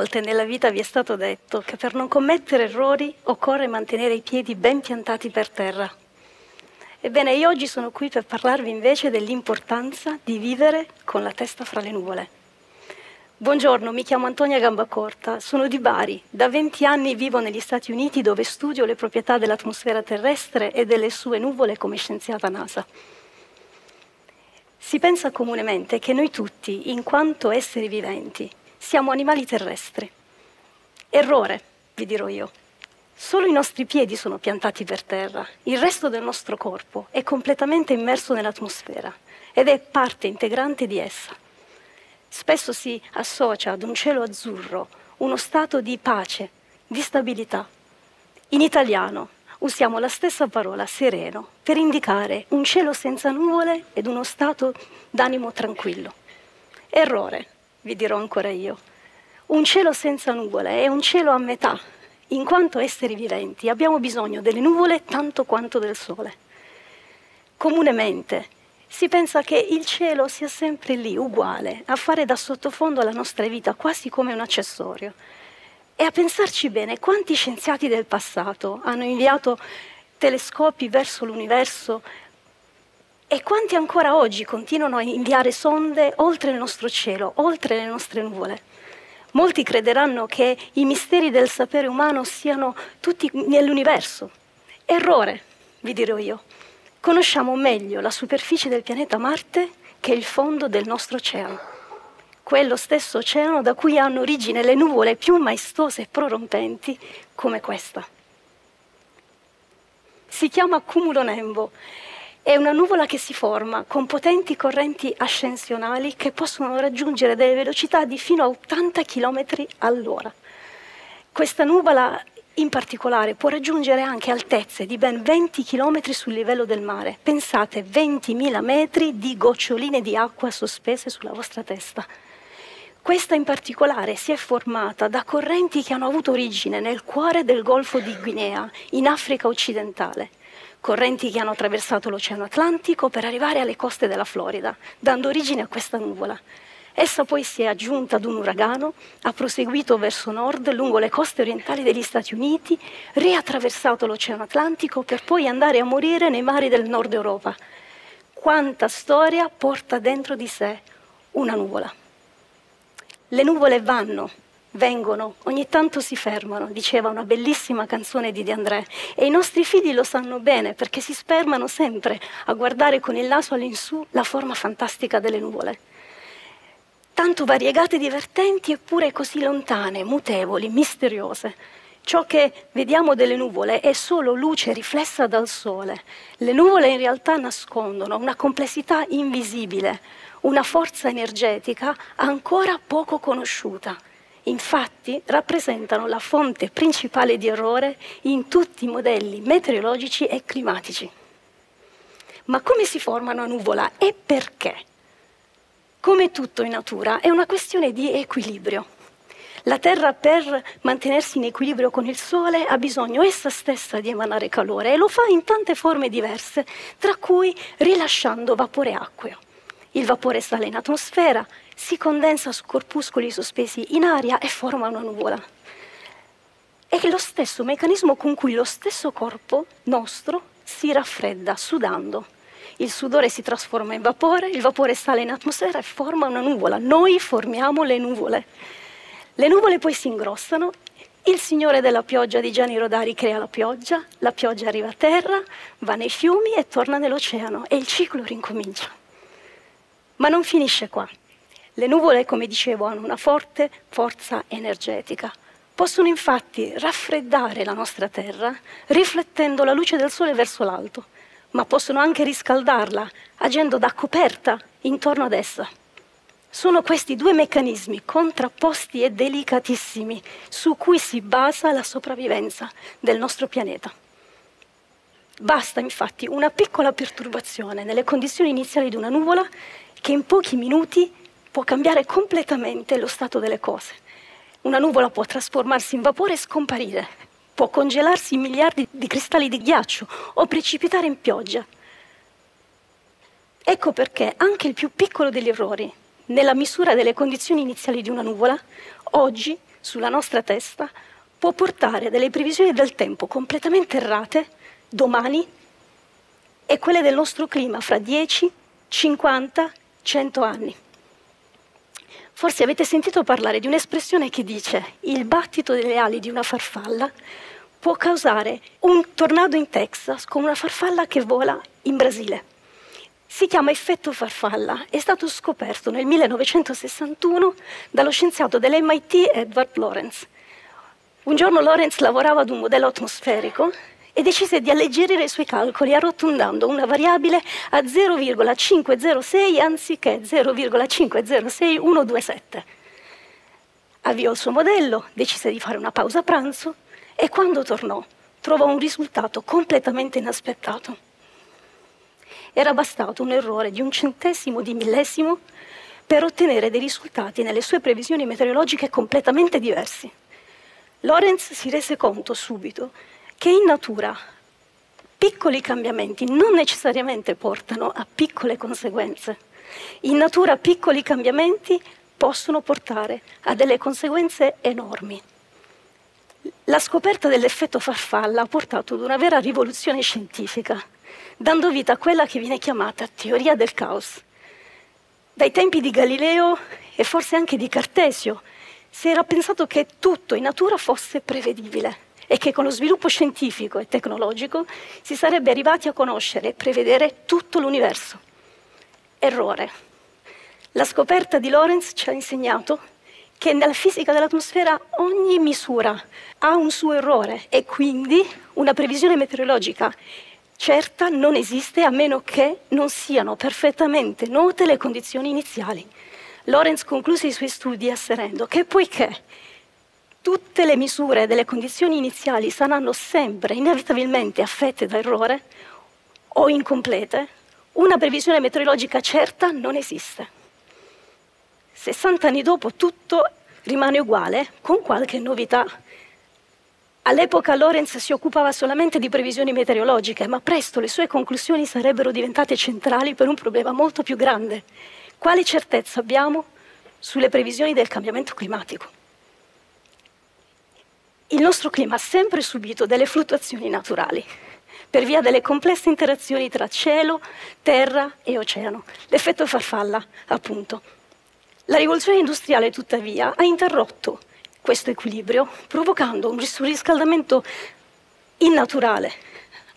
volte nella vita vi è stato detto che per non commettere errori occorre mantenere i piedi ben piantati per terra. Ebbene, io oggi sono qui per parlarvi invece dell'importanza di vivere con la testa fra le nuvole. Buongiorno, mi chiamo Antonia Gambacorta, sono di Bari. Da 20 anni vivo negli Stati Uniti, dove studio le proprietà dell'atmosfera terrestre e delle sue nuvole come scienziata NASA. Si pensa comunemente che noi tutti, in quanto esseri viventi, siamo animali terrestri. Errore, vi dirò io. Solo i nostri piedi sono piantati per terra, il resto del nostro corpo è completamente immerso nell'atmosfera ed è parte integrante di essa. Spesso si associa ad un cielo azzurro uno stato di pace, di stabilità. In italiano usiamo la stessa parola sereno per indicare un cielo senza nuvole ed uno stato d'animo tranquillo. Errore. Vi dirò ancora io, un cielo senza nuvole è un cielo a metà, in quanto esseri viventi abbiamo bisogno delle nuvole tanto quanto del sole. Comunemente si pensa che il cielo sia sempre lì, uguale, a fare da sottofondo alla nostra vita, quasi come un accessorio. E a pensarci bene, quanti scienziati del passato hanno inviato telescopi verso l'universo e quanti ancora oggi continuano a inviare sonde oltre il nostro cielo, oltre le nostre nuvole? Molti crederanno che i misteri del sapere umano siano tutti nell'universo. Errore, vi dirò io. Conosciamo meglio la superficie del pianeta Marte che il fondo del nostro oceano. Quello stesso oceano da cui hanno origine le nuvole più maestose e prorompenti come questa. Si chiama Cumulonembo. È una nuvola che si forma con potenti correnti ascensionali che possono raggiungere delle velocità di fino a 80 km all'ora. Questa nuvola in particolare può raggiungere anche altezze di ben 20 km sul livello del mare. Pensate, 20.000 metri di goccioline di acqua sospese sulla vostra testa. Questa in particolare si è formata da correnti che hanno avuto origine nel cuore del Golfo di Guinea, in Africa occidentale. Correnti che hanno attraversato l'Oceano Atlantico per arrivare alle coste della Florida, dando origine a questa nuvola. Essa poi si è aggiunta ad un uragano, ha proseguito verso nord lungo le coste orientali degli Stati Uniti, riattraversato l'Oceano Atlantico per poi andare a morire nei mari del nord Europa. Quanta storia porta dentro di sé una nuvola. Le nuvole vanno, vengono, ogni tanto si fermano, diceva una bellissima canzone di De André, e i nostri figli lo sanno bene perché si spermano sempre a guardare con il naso all'insù la forma fantastica delle nuvole. Tanto variegate e divertenti, eppure così lontane, mutevoli, misteriose. Ciò che vediamo delle nuvole è solo luce riflessa dal sole. Le nuvole in realtà nascondono una complessità invisibile, una forza energetica ancora poco conosciuta. Infatti rappresentano la fonte principale di errore in tutti i modelli meteorologici e climatici. Ma come si forma una nuvola e perché? Come tutto in natura è una questione di equilibrio. La Terra, per mantenersi in equilibrio con il Sole, ha bisogno essa stessa di emanare calore e lo fa in tante forme diverse, tra cui rilasciando vapore acqueo. Il vapore sale in atmosfera, si condensa su corpuscoli sospesi in aria e forma una nuvola. È lo stesso meccanismo con cui lo stesso corpo nostro si raffredda sudando. Il sudore si trasforma in vapore, il vapore sale in atmosfera e forma una nuvola. Noi formiamo le nuvole. Le nuvole poi si ingrossano, il Signore della pioggia di Gianni Rodari crea la pioggia arriva a terra, va nei fiumi e torna nell'oceano e il ciclo rincomincia. Ma non finisce qua. Le nuvole, come dicevo, hanno una forte forza energetica. Possono infatti raffreddare la nostra terra riflettendo la luce del sole verso l'alto, ma possono anche riscaldarla agendo da coperta intorno ad essa. Sono questi due meccanismi contrapposti e delicatissimi su cui si basa la sopravvivenza del nostro pianeta. Basta infatti una piccola perturbazione nelle condizioni iniziali di una nuvola che in pochi minuti può cambiare completamente lo stato delle cose. Una nuvola può trasformarsi in vapore e scomparire, può congelarsi in miliardi di cristalli di ghiaccio o precipitare in pioggia. Ecco perché anche il più piccolo degli errori, nella misura delle condizioni iniziali di una nuvola, oggi sulla nostra testa può portare a delle previsioni del tempo completamente errate domani e quelle del nostro clima fra 10, 50, 100 anni. Forse avete sentito parlare di un'espressione che dice il battito delle ali di una farfalla può causare un tornado in Texas con una farfalla che vola in Brasile. Si chiama effetto farfalla, è stato scoperto nel 1961 dallo scienziato dell'MIT Edward Lorenz. Un giorno Lorenz lavorava ad un modello atmosferico e decise di alleggerire i suoi calcoli arrotondando una variabile a 0,506 anziché 0,506127. Avviò il suo modello, decise di fare una pausa pranzo e quando tornò trovò un risultato completamente inaspettato. Era bastato un errore di 1/100 di millesimo per ottenere dei risultati nelle sue previsioni meteorologiche completamente diversi. Lorenz si rese conto subito che in natura piccoli cambiamenti non necessariamente portano a piccole conseguenze. In natura piccoli cambiamenti possono portare a delle conseguenze enormi. La scoperta dell'effetto farfalla ha portato ad una vera rivoluzione scientifica, dando vita a quella che viene chiamata teoria del caos. Dai tempi di Galileo e forse anche di Cartesio si era pensato che tutto in natura fosse prevedibile e che con lo sviluppo scientifico e tecnologico si sarebbe arrivati a conoscere e prevedere tutto l'universo. Errore. La scoperta di Lorenz ci ha insegnato che nella fisica dell'atmosfera ogni misura ha un suo errore e quindi una previsione meteorologica certa non esiste a meno che non siano perfettamente note le condizioni iniziali. Lorenz concluse i suoi studi asserendo che poiché tutte le misure delle condizioni iniziali saranno sempre inevitabilmente affette da errore o incomplete, una previsione meteorologica certa non esiste. 60 anni dopo tutto rimane uguale, con qualche novità. All'epoca Lorenz si occupava solamente di previsioni meteorologiche, ma presto le sue conclusioni sarebbero diventate centrali per un problema molto più grande. Quale certezza abbiamo sulle previsioni del cambiamento climatico? Il nostro clima ha sempre subito delle fluttuazioni naturali per via delle complesse interazioni tra cielo, terra e oceano, l'effetto farfalla, appunto. La rivoluzione industriale, tuttavia, ha interrotto questo equilibrio, provocando un surriscaldamento innaturale.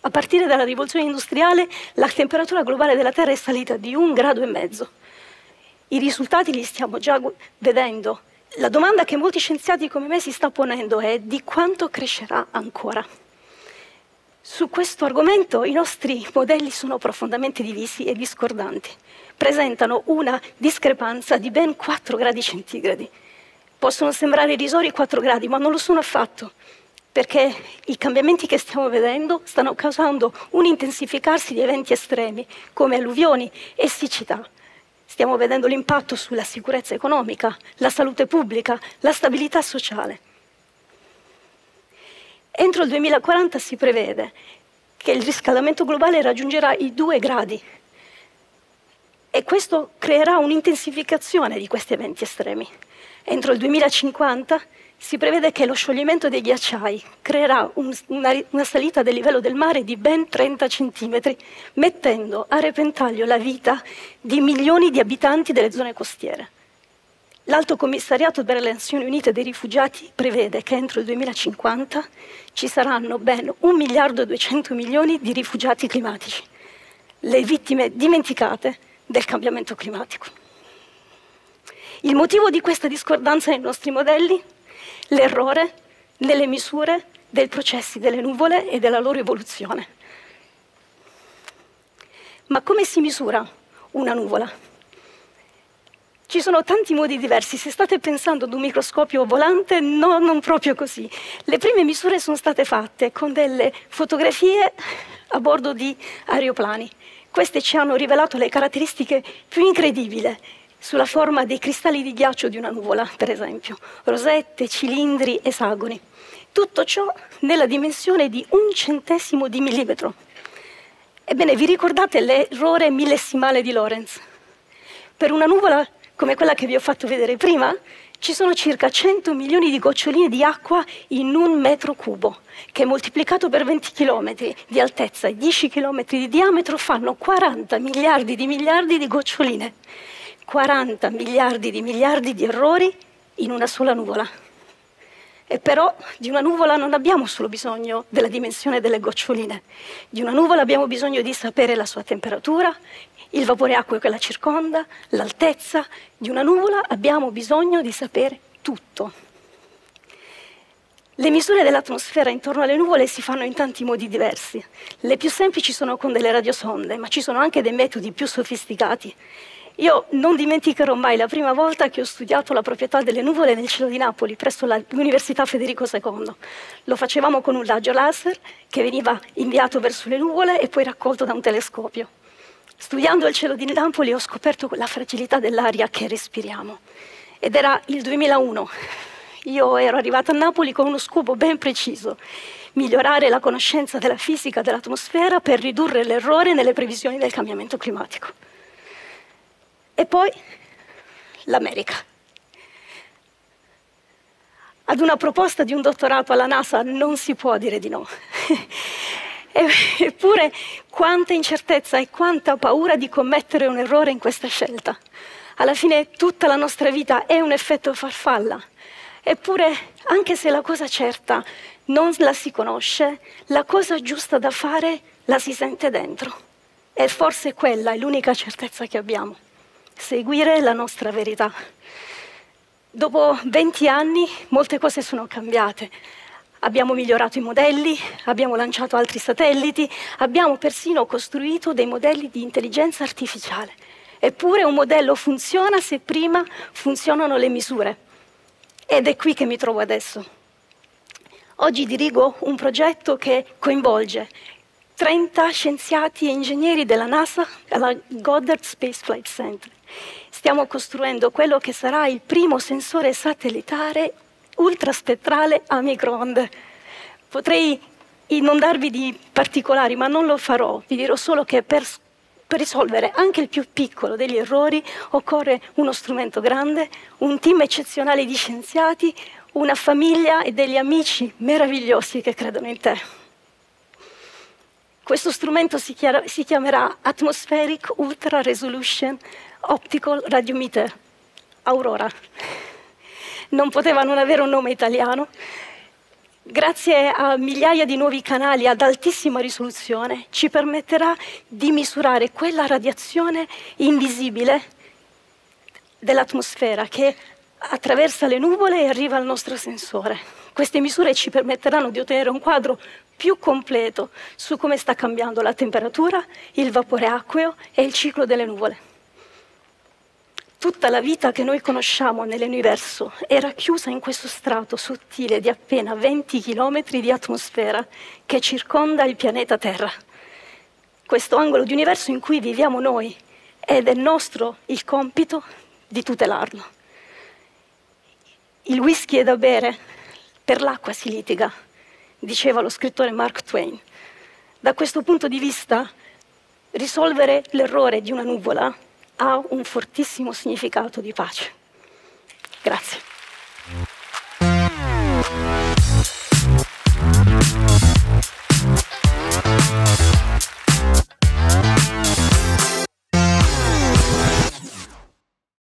A partire dalla rivoluzione industriale, la temperatura globale della Terra è salita di 1,5 gradi. I risultati li stiamo già vedendo. La domanda che molti scienziati come me si sta ponendo è di quanto crescerà ancora. Su questo argomento i nostri modelli sono profondamente divisi e discordanti. Presentano una discrepanza di ben 4 gradi centigradi. Possono sembrare irrisori 4 gradi, ma non lo sono affatto, perché i cambiamenti che stiamo vedendo stanno causando un intensificarsi di eventi estremi, come alluvioni e siccità. Stiamo vedendo l'impatto sulla sicurezza economica, la salute pubblica, la stabilità sociale. Entro il 2040 si prevede che il riscaldamento globale raggiungerà i 2 gradi e questo creerà un'intensificazione di questi eventi estremi. Entro il 2050 si prevede che lo scioglimento dei ghiacciai creerà una salita del livello del mare di ben 30 centimetri, mettendo a repentaglio la vita di milioni di abitanti delle zone costiere. L'Alto Commissariato per le Nazioni Unite dei Rifugiati prevede che entro il 2050 ci saranno ben 1,2 miliardi di rifugiati climatici, le vittime dimenticate del cambiamento climatico. Il motivo di questa discordanza nei nostri modelli? L'errore nelle misure dei processi delle nuvole e della loro evoluzione. Ma come si misura una nuvola? Ci sono tanti modi diversi. Se state pensando ad un microscopio volante, no, non proprio così. Le prime misure sono state fatte con delle fotografie a bordo di aeroplani. Queste ci hanno rivelato le caratteristiche più incredibili sulla forma dei cristalli di ghiaccio di una nuvola, per esempio, rosette, cilindri, esagoni. Tutto ciò nella dimensione di 1/100 di millimetro. Ebbene, vi ricordate l'errore millesimale di Lorenz? Per una nuvola come quella che vi ho fatto vedere prima, Ci sono circa 100 milioni di goccioline di acqua in 1 metro cubo, che moltiplicato per 20 km di altezza e 10 km di diametro fanno 40 miliardi di goccioline. 40 miliardi di errori in una sola nuvola. E però di una nuvola non abbiamo solo bisogno della dimensione delle goccioline. Di una nuvola abbiamo bisogno di sapere la sua temperatura, il vapore acqueo che la circonda, l'altezza. Di una nuvola abbiamo bisogno di sapere tutto. Le misure dell'atmosfera intorno alle nuvole si fanno in tanti modi diversi. Le più semplici sono con delle radiosonde, ma ci sono anche dei metodi più sofisticati. Io non dimenticherò mai la prima volta che ho studiato la proprietà delle nuvole nel cielo di Napoli, presso l'Università Federico II. Lo facevamo con un raggio laser che veniva inviato verso le nuvole e poi raccolto da un telescopio. Studiando il cielo di Napoli ho scoperto la fragilità dell'aria che respiriamo. Ed era il 2001. Io ero arrivata a Napoli con uno scopo ben preciso: migliorare la conoscenza della fisica dell'atmosfera per ridurre l'errore nelle previsioni del cambiamento climatico. E poi l'America. Ad una proposta di un dottorato alla NASA non si può dire di no. Eppure quanta incertezza e quanta paura di commettere un errore in questa scelta. Alla fine tutta la nostra vita è un effetto farfalla. Eppure, anche se la cosa certa non la si conosce, la cosa giusta da fare la si sente dentro. E forse quella è l'unica certezza che abbiamo. Seguire la nostra verità. Dopo 20 anni molte cose sono cambiate. Abbiamo migliorato i modelli, abbiamo lanciato altri satelliti, abbiamo persino costruito dei modelli di intelligenza artificiale. Eppure un modello funziona se prima funzionano le misure. Ed è qui che mi trovo adesso. Oggi dirigo un progetto che coinvolge 30 scienziati e ingegneri della NASA alla Goddard Space Flight Center. Stiamo costruendo quello che sarà il primo sensore satellitare ultraspettrale a microonde. Potrei inondarvi di particolari, ma non lo farò. Vi dirò solo che per risolvere anche il più piccolo degli errori occorre uno strumento grande, un team eccezionale di scienziati, una famiglia e degli amici meravigliosi che credono in te. Questo strumento si chiamerà Atmospheric Ultra Resolution Optical Radiometer, Aurora. Non poteva non avere un nome italiano. Grazie a migliaia di nuovi canali ad altissima risoluzione ci permetterà di misurare quella radiazione invisibile dell'atmosfera che attraversa le nuvole e arriva al nostro sensore. Queste misure ci permetteranno di ottenere un quadro più completo su come sta cambiando la temperatura, il vapore acqueo e il ciclo delle nuvole. Tutta la vita che noi conosciamo nell'universo è racchiusa in questo strato sottile di appena 20 km di atmosfera che circonda il pianeta Terra. Questo angolo di universo in cui viviamo noi, ed è nostro il compito di tutelarlo. Il whisky è da bere, per l'acqua si litiga, diceva lo scrittore Mark Twain. Da questo punto di vista, risolvere l'errore di una nuvola ha un fortissimo significato di pace. Grazie.